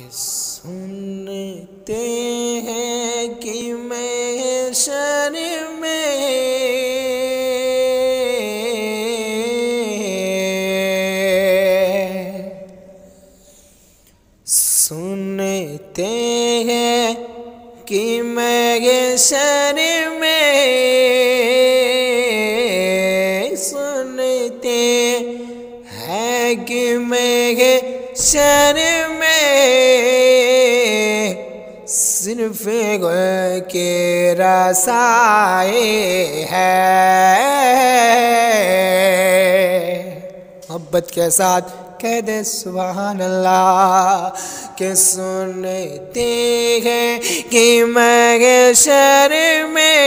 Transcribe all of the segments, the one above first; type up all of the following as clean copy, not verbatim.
कि सुनते हैं कि महशर में, सुनते हैं कि महशर में, सुनते हैं कि महशर में सिर्फ उनकी रसाई है। मोहब्बत के साथ कह दे सुभान अल्लाह के सुनते हैं कि महशर में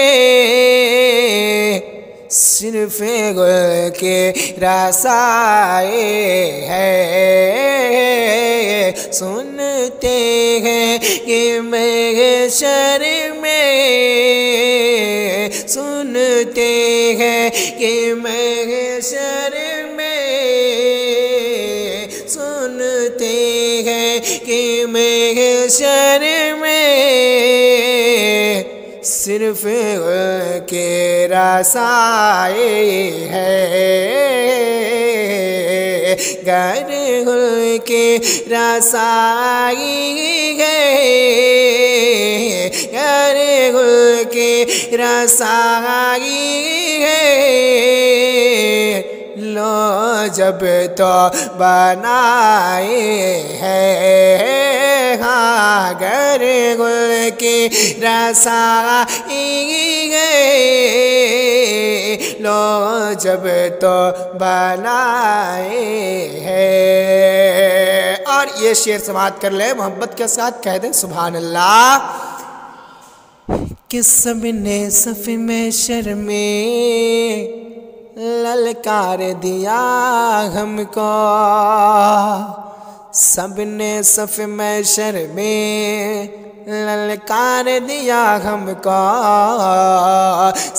सिर्फ उनकी रसाई है। सुनते हैं कि महशर में, सुनते हैं कि महशर में, सुनते हैं कि महशर में सिर्फ उनकी रसाई है। गर उनकी रसाई है, गर उनकी रसाई है, लो जब तो बनाए है। हाँ गर उनकी रसाई है, लो जब तो बनाए है। और ये शेर समाप्त कर ले मोहब्बत के साथ कह दें सुभान अल्लाह कि सबने सफ में शर्मे ललकार दिया हमको, सबने सफ में शर्मे ललकार दिया हमको,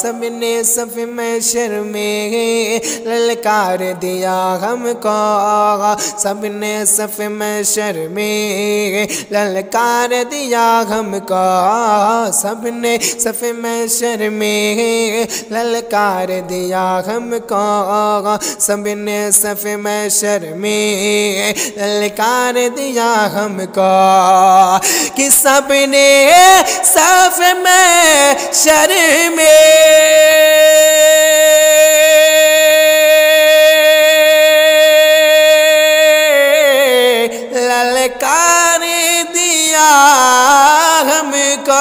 सबने सफ में शर्मे ललकार दिया हमको, सबने सफ में शर्मे ललकार दिया हमको, सबने सफ में शर्मे ललकार दिया हमको, सबने सफ में शर्मे ललकार दिया हमको कि सब ने सफ में शर्म ललकार दिया हमको,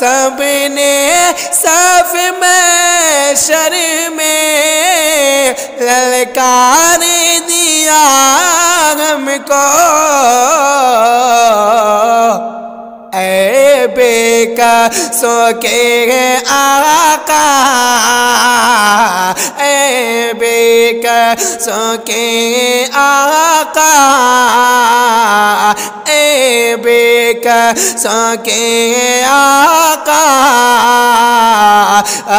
सब ने सफ में शर्म ललकार दिया हमको। सो के आका ए बेका, सो के आका ए बेका, सो के आका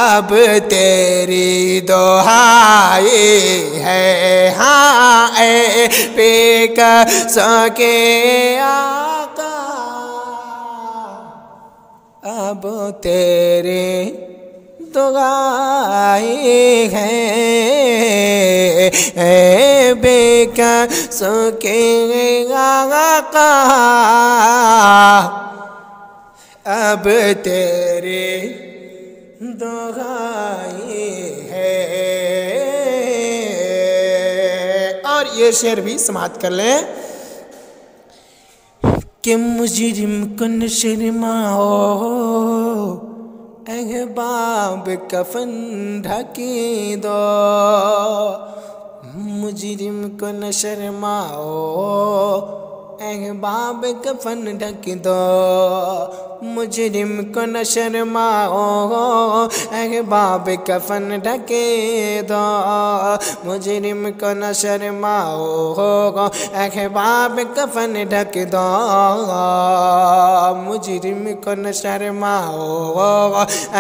अब तेरी दुहाई है। हाँ ए बेका, सो के आका अब तेरे दुआए हैं। ऐ बेका सो के आका अब तेरे दुआए हैं। और ये शेर भी समाप्त कर लें कि मुजरिम कुन शर्मा हो अहबाब कफन ढकी दो, मुजरिम कुन शर्मा हो अहबाब कफन ढकी दो, मुजरिम कुन शर्मा हो अहबाब कफन ढके दो, मुजरिम कुन शर्मा हो अहबाब कफन ढके दो, मुजरिम कुन शर्मा हो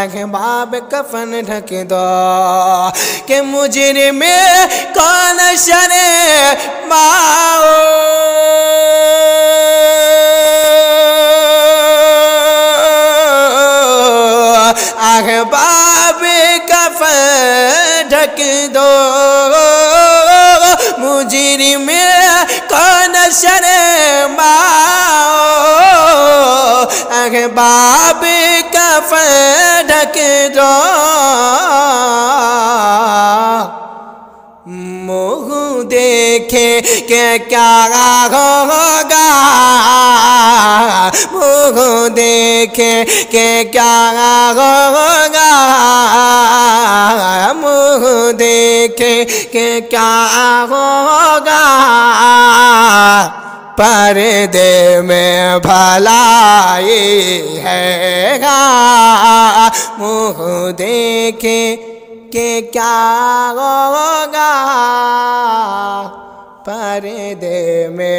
अहबाब कफन ढके दो के मुजरिम कुन शर्मा हो फिर में कौन शर्माओ, अहबाब का फ़र्क दो मुँह देखे के क्या होगा, मुँह देखे के क्या होगा, मुँह देखे के क्या होगा, पर्दे में भलाई है, मुँह देखे के क्या होगा, पर्दे में।